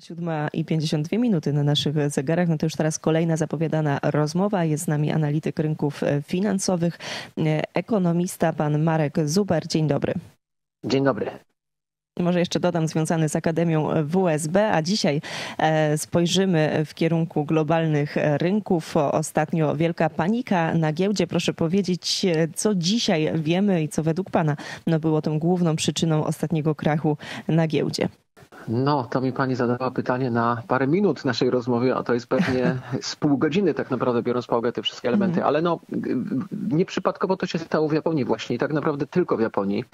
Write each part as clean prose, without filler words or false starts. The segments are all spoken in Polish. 7:52 na naszych zegarach. No to już teraz kolejna zapowiadana rozmowa. Jest z nami analityk rynków finansowych, ekonomista pan Marek Zuber. Dzień dobry. Dzień dobry. Może jeszcze dodam, związany z Akademią WSB, a dzisiaj spojrzymy w kierunku globalnych rynków. Ostatnio wielka panika na giełdzie. Proszę powiedzieć, co dzisiaj wiemy i co według pana było tą główną przyczyną ostatniego krachu na giełdzie? No, to mi pani zadała pytanie na parę minut naszej rozmowy, a to jest pewnie z pół godziny tak naprawdę, biorąc pod uwagę te wszystkie elementy. Ale no, nieprzypadkowo to się stało w Japonii właśnie i tak naprawdę tylko w Japonii.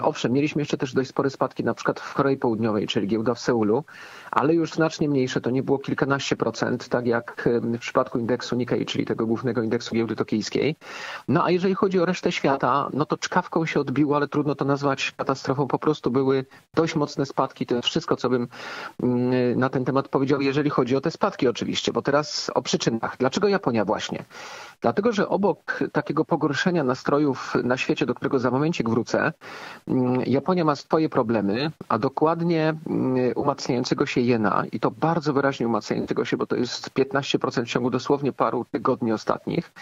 Owszem, mieliśmy jeszcze też dość spore spadki na przykład w Korei Południowej, czyli giełda w Seulu, ale już znacznie mniejsze, to nie było kilkanaście procent, tak jak w przypadku indeksu Nikkei, czyli tego głównego indeksu giełdy tokijskiej. No a jeżeli chodzi o resztę świata, no to czkawką się odbiło, ale trudno to nazwać katastrofą, po prostu były dość mocne spadki, to jest wszystko, co bym na ten temat powiedział, jeżeli chodzi o te spadki oczywiście, bo teraz o przyczynach. Dlaczego Japonia właśnie? Dlatego, że obok takiego pogorszenia nastrojów na świecie, do którego za momencik wrócę, Japonia ma swoje problemy, a dokładnie umacniającego się jena i to bardzo wyraźnie umacniającego się, bo to jest 15% w ciągu dosłownie paru tygodni ostatnich.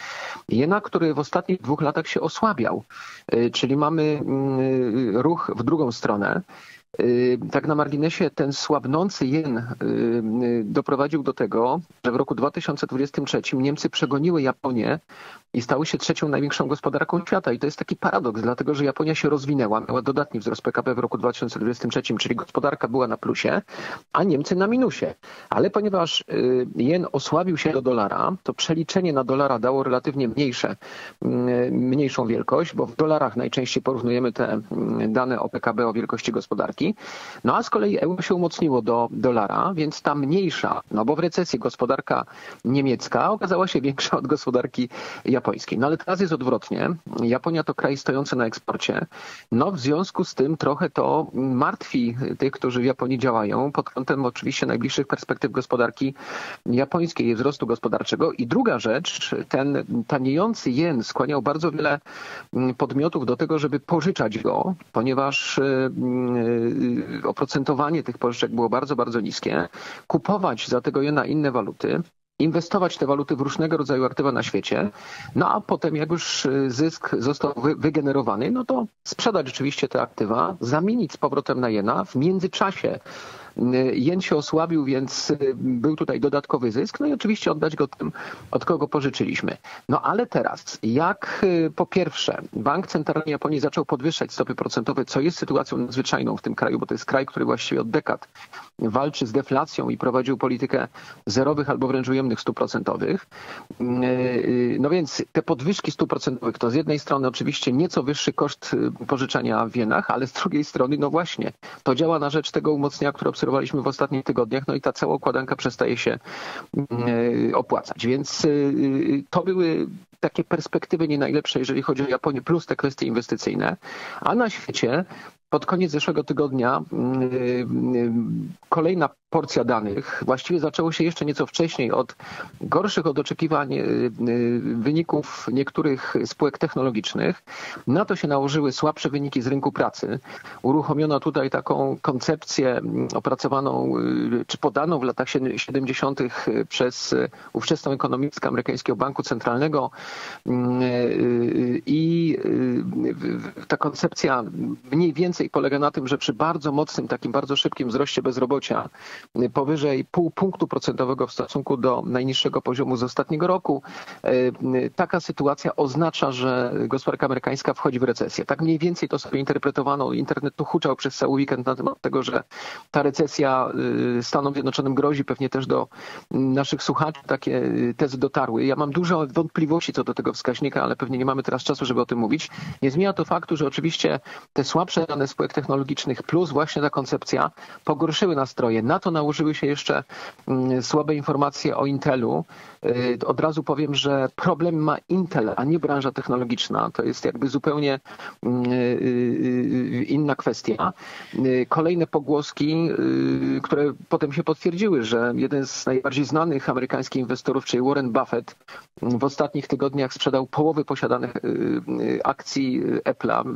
Jena, który w ostatnich 2 latach się osłabiał, czyli mamy ruch w drugą stronę. Tak na marginesie ten słabnący jen doprowadził do tego, że w roku 2023 Niemcy przegoniły Japonię i stały się 3. największą gospodarką świata. I to jest taki paradoks, dlatego że Japonia się rozwinęła, miała dodatni wzrost PKB w roku 2023, czyli gospodarka była na plusie, a Niemcy na minusie. Ale ponieważ jen osłabił się do dolara, to przeliczenie na dolara dało relatywnie mniejszą wielkość, bo w dolarach najczęściej porównujemy te dane o PKB, o wielkości gospodarki. No a z kolei euro się umocniło do dolara, więc ta mniejsza, no bo w recesji gospodarka niemiecka okazała się większa od gospodarki japońskiej. No ale teraz jest odwrotnie. Japonia to kraj stojący na eksporcie. No w związku z tym trochę to martwi tych, którzy w Japonii działają pod kątem oczywiście najbliższych perspektyw gospodarki japońskiej i wzrostu gospodarczego. I druga rzecz, ten taniejący jen skłaniał bardzo wiele podmiotów do tego, żeby pożyczać go, ponieważ oprocentowanie tych pożyczek było bardzo, bardzo niskie, kupować za tego jena inne waluty, inwestować te waluty w różnego rodzaju aktywa na świecie, no a potem jak już zysk został wygenerowany, no to sprzedać rzeczywiście te aktywa, zamienić z powrotem na jena. W międzyczasie jen się osłabił, więc był tutaj dodatkowy zysk, no i oczywiście oddać go tym, od kogo pożyczyliśmy. No ale teraz, jak po pierwsze Bank Centralny Japonii zaczął podwyższać stopy procentowe, co jest sytuacją nadzwyczajną w tym kraju, bo to jest kraj, który właściwie od dekad walczy z deflacją i prowadził politykę zerowych albo wręcz ujemnych stóp procentowych. No więc te podwyżki stóp procentowych to z jednej strony oczywiście nieco wyższy koszt pożyczania w jenach, ale z drugiej strony no właśnie, to działa na rzecz tego umocnienia, które obserwowaliśmy w ostatnich tygodniach, no i ta cała układanka przestaje się opłacać. Więc to były takie perspektywy nie najlepsze, jeżeli chodzi o Japonię, plus te kwestie inwestycyjne. A na świecie pod koniec zeszłego tygodnia kolejna porcja danych, właściwie zaczęło się jeszcze nieco wcześniej od gorszych od oczekiwań wyników niektórych spółek technologicznych. Na to się nałożyły słabsze wyniki z rynku pracy. Uruchomiono tutaj taką koncepcję opracowaną czy podaną w latach 70. przez ówczesną ekonomistkę amerykańskiego banku centralnego i ta koncepcja mniej więcej polega na tym, że przy bardzo mocnym, takim bardzo szybkim wzroście bezrobocia powyżej 0,5 punktu procentowego w stosunku do najniższego poziomu z ostatniego roku. Taka sytuacja oznacza, że gospodarka amerykańska wchodzi w recesję. Tak mniej więcej to sobie interpretowano. Internet tu huczał przez cały weekend na temat tego, że ta recesja Stanom Zjednoczonym grozi. Pewnie też do naszych słuchaczy takie tezy dotarły. Ja mam dużo wątpliwości co do tego wskaźnika, ale pewnie nie mamy teraz czasu, żeby o tym mówić. Nie zmienia to faktu, że oczywiście te słabsze dane spółek technologicznych plus właśnie ta koncepcja pogorszyły nastroje. Na to nałożyły się jeszcze słabe informacje o Intelu. Od razu powiem, że problem ma Intel, a nie branża technologiczna. To jest jakby zupełnie inna kwestia. Kolejne pogłoski, które potem się potwierdziły, że jeden z najbardziej znanych amerykańskich inwestorów, czyli Warren Buffett, w ostatnich tygodniach sprzedał połowę posiadanych akcji Apple'a.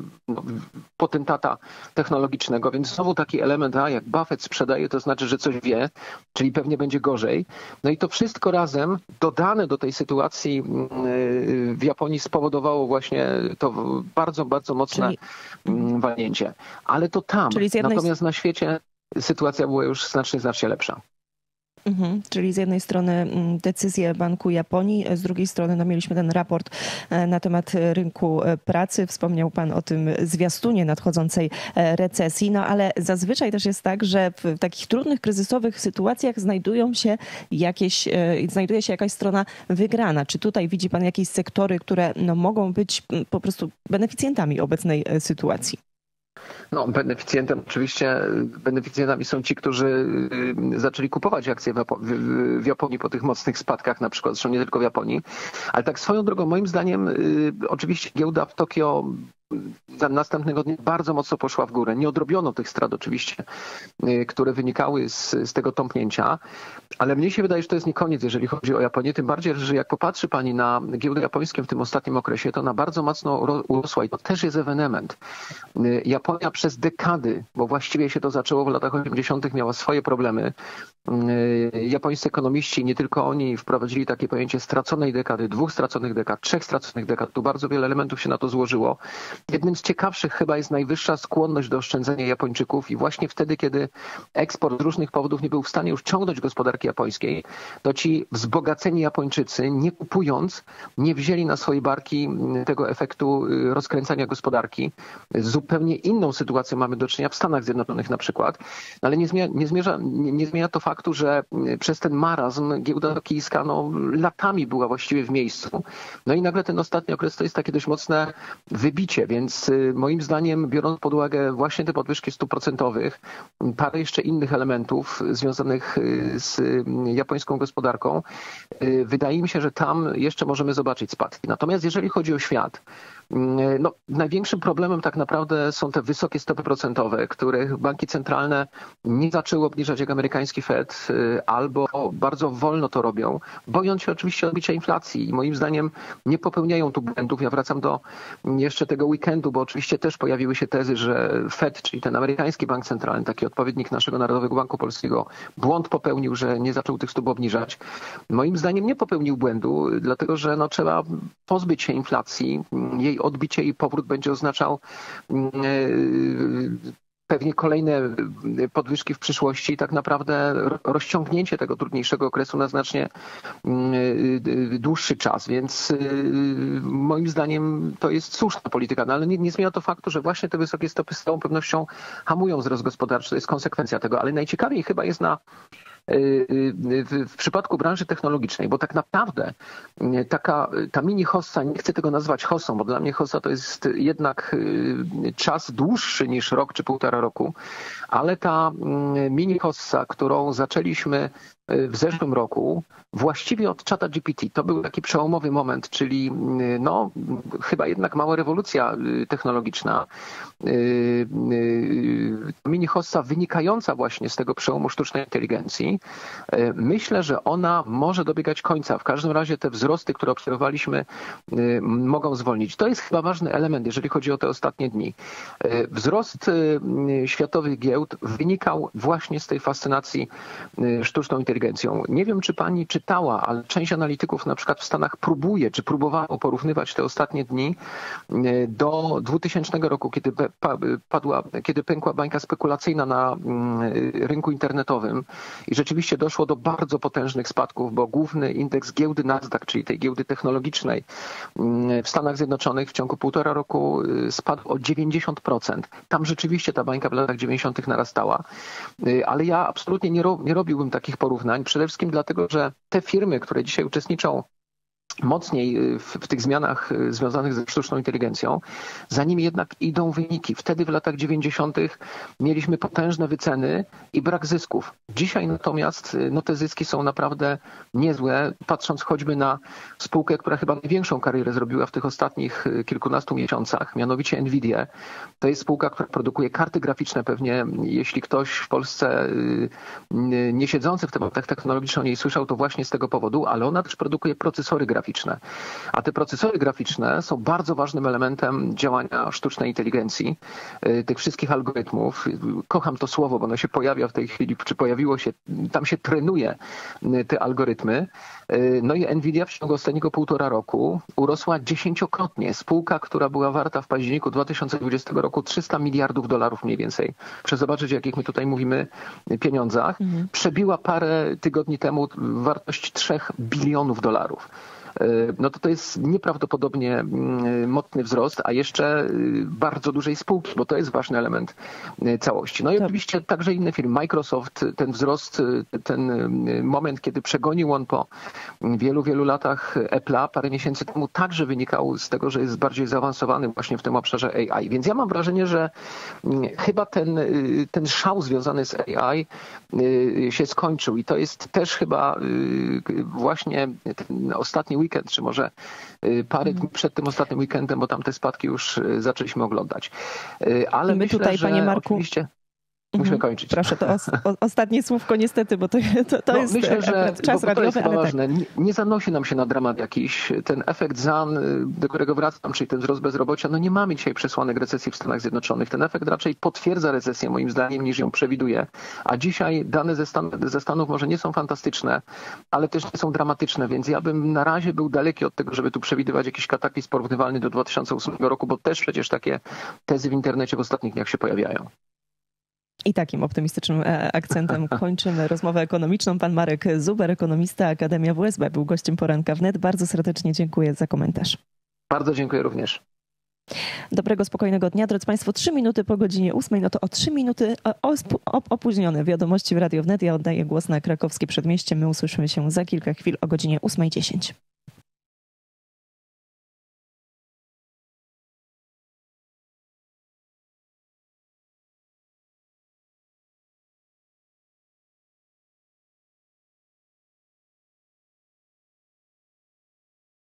Potentata technologicznego, więc znowu taki element, a jak Buffett sprzedaje, to znaczy, że coś wie, czyli pewnie będzie gorzej. No i to wszystko razem dodane do tej sytuacji w Japonii spowodowało właśnie to bardzo, bardzo mocne walnięcie. Ale to tam, natomiast na świecie sytuacja była już znacznie, znacznie lepsza. Mhm, czyli z jednej strony decyzje Banku Japonii, z drugiej strony no, mieliśmy ten raport na temat rynku pracy. Wspomniał Pan o tym zwiastunie nadchodzącej recesji, no ale zazwyczaj też jest tak, że w takich trudnych, kryzysowych sytuacjach znajduje się jakaś strona wygrana. Czy tutaj widzi Pan jakieś sektory, które no, mogą być po prostu beneficjentami obecnej sytuacji? No, beneficjentami są ci, którzy zaczęli kupować akcje w Japonii po tych mocnych spadkach, na przykład, zresztą nie tylko w Japonii. Ale tak swoją drogą, moim zdaniem, oczywiście giełda w Tokio następnego dnia bardzo mocno poszła w górę. Nie odrobiono tych strat oczywiście, które wynikały z tego tąpnięcia, ale mnie się wydaje, że to jest nie koniec, jeżeli chodzi o Japonię. Tym bardziej, że jak popatrzy Pani na giełdę japońską w tym ostatnim okresie, to ona bardzo mocno urosła i to też jest ewenement. Japonia przez dekady, bo właściwie się to zaczęło w latach 80., miała swoje problemy. Japońscy ekonomiści, nie tylko oni, wprowadzili takie pojęcie straconej dekady, 2 straconych dekad, 3 straconych dekad. Tu bardzo wiele elementów się na to złożyło. Jednym z ciekawszych chyba jest najwyższa skłonność do oszczędzania Japończyków i właśnie wtedy, kiedy eksport z różnych powodów nie był w stanie już ciągnąć gospodarki japońskiej, to ci wzbogaceni Japończycy, nie kupując, nie wzięli na swoje barki tego efektu rozkręcania gospodarki. Zupełnie inną sytuację mamy do czynienia w Stanach Zjednoczonych na przykład, ale nie zmienia to faktu, że przez ten marazm giełda tokijska no, latami była właściwie w miejscu. No i nagle ten ostatni okres to jest takie dość mocne wybicie. Więc moim zdaniem, biorąc pod uwagę właśnie te podwyżki 100%, parę jeszcze innych elementów związanych z japońską gospodarką, wydaje mi się, że tam jeszcze możemy zobaczyć spadki. Natomiast jeżeli chodzi o świat, no, największym problemem tak naprawdę są te wysokie stopy procentowe, których banki centralne nie zaczęły obniżać jak amerykański FED albo bardzo wolno to robią, bojąc się oczywiście odbicia inflacji i moim zdaniem nie popełniają tu błędów. Ja wracam do jeszcze tego weekendu, bo oczywiście też pojawiły się tezy, że FED, czyli ten amerykański bank centralny, taki odpowiednik naszego Narodowego Banku Polskiego, błąd popełnił, że nie zaczął tych stóp obniżać. Moim zdaniem nie popełnił błędu, dlatego że no, trzeba pozbyć się inflacji, jej odbicie i powrót będzie oznaczał pewnie kolejne podwyżki w przyszłości i tak naprawdę rozciągnięcie tego trudniejszego okresu na znacznie dłuższy czas. Więc moim zdaniem to jest słuszna polityka, no, ale nie zmienia to faktu, że właśnie te wysokie stopy z całą pewnością hamują wzrost gospodarczy. To jest konsekwencja tego, ale najciekawiej chyba jest w przypadku branży technologicznej, bo tak naprawdę ta mini hossa, nie chcę tego nazwać hossą, bo dla mnie hossa to jest jednak czas dłuższy niż rok czy półtora roku, ale ta mini hossa, którą zaczęliśmy w zeszłym roku, właściwie od czata GPT. To był taki przełomowy moment, czyli no, chyba jednak mała rewolucja technologiczna. Mini hossa wynikająca właśnie z tego przełomu sztucznej inteligencji. Myślę, że ona może dobiegać końca. W każdym razie te wzrosty, które obserwowaliśmy, mogą zwolnić. To jest chyba ważny element, jeżeli chodzi o te ostatnie dni. Wzrost światowych giełd wynikał właśnie z tej fascynacji sztuczną inteligencją. Nie wiem, czy Pani czytała, ale część analityków na przykład w Stanach próbowało porównywać te ostatnie dni do 2000 roku, kiedy pękła bańka spekulacyjna na rynku internetowym i rzeczywiście doszło do bardzo potężnych spadków, bo główny indeks giełdy Nasdaq, czyli tej giełdy technologicznej w Stanach Zjednoczonych w ciągu półtora roku spadł o 90%. Tam rzeczywiście ta bańka w latach 90. narastała, ale ja absolutnie nie robiłbym takich porównań. Przede wszystkim dlatego, że te firmy, które dzisiaj uczestniczą mocniej w tych zmianach związanych ze sztuczną inteligencją, za nimi jednak idą wyniki. Wtedy w latach 90. mieliśmy potężne wyceny i brak zysków. Dzisiaj natomiast no, te zyski są naprawdę niezłe, patrząc choćby na spółkę, która chyba największą karierę zrobiła w tych ostatnich kilkunastu miesiącach, mianowicie NVIDIA. To jest spółka, która produkuje karty graficzne. Pewnie jeśli ktoś w Polsce nie siedzący w tematach technologicznych o niej słyszał, to właśnie z tego powodu, ale ona też produkuje procesory graficzne. graficzne. A te procesory graficzne są bardzo ważnym elementem działania sztucznej inteligencji, tych wszystkich algorytmów. Kocham to słowo, bo ono się pojawia w tej chwili, czy pojawiło się, tam się trenuje te algorytmy. No i NVIDIA w ciągu ostatniego 1,5 roku urosła 10-krotnie. Spółka, która była warta w październiku 2020 roku $300 miliardów mniej więcej. Proszę zobaczyć, o jakich my tutaj mówimy pieniądzach. Przebiła parę tygodni temu wartość $3 bilionów. No to jest nieprawdopodobnie mocny wzrost, a jeszcze bardzo dużej spółki, bo to jest ważny element całości. No i oczywiście także inne firmy. Microsoft, ten wzrost, ten moment, kiedy przegonił on po wielu, wielu latach Apple'a parę miesięcy temu, także wynikał z tego, że jest bardziej zaawansowany właśnie w tym obszarze AI. Więc ja mam wrażenie, że chyba ten szał związany z AI się skończył i to jest też chyba właśnie ten ostatni weekend, czy może parę dni przed tym ostatnim weekendem, bo tam te spadki już zaczęliśmy oglądać. Ale my myślę, tutaj, że panie Marku, oczywiście musimy kończyć. Proszę, to ostatnie słówko niestety, bo to jest myślę, że czas radiowy, ale ważne. Tak. Nie zanosi nam się na dramat jakiś. Ten efekt ZAN, do którego wracam, czyli ten wzrost bezrobocia, no nie mamy dzisiaj przesłanek recesji w Stanach Zjednoczonych. Ten efekt raczej potwierdza recesję moim zdaniem niż ją przewiduje. A dzisiaj dane ze Stanów może nie są fantastyczne, ale też nie są dramatyczne, więc ja bym na razie był daleki od tego, żeby tu przewidywać jakiś kataklizm porównywalny do 2008 roku, bo też przecież takie tezy w internecie w ostatnich dniach się pojawiają. I takim optymistycznym akcentem kończymy rozmowę ekonomiczną. Pan Marek Zuber, ekonomista, Akademia WSB, był gościem Poranka Wnet. Bardzo serdecznie dziękuję za komentarz. Bardzo dziękuję również. Dobrego, spokojnego dnia. Drodzy Państwo, 3 minuty po godzinie 8, no to o 3 minuty opóźnione wiadomości w Radio Wnet. Ja oddaję głos na krakowskie przedmieście. My usłyszymy się za kilka chwil o godzinie 8:10.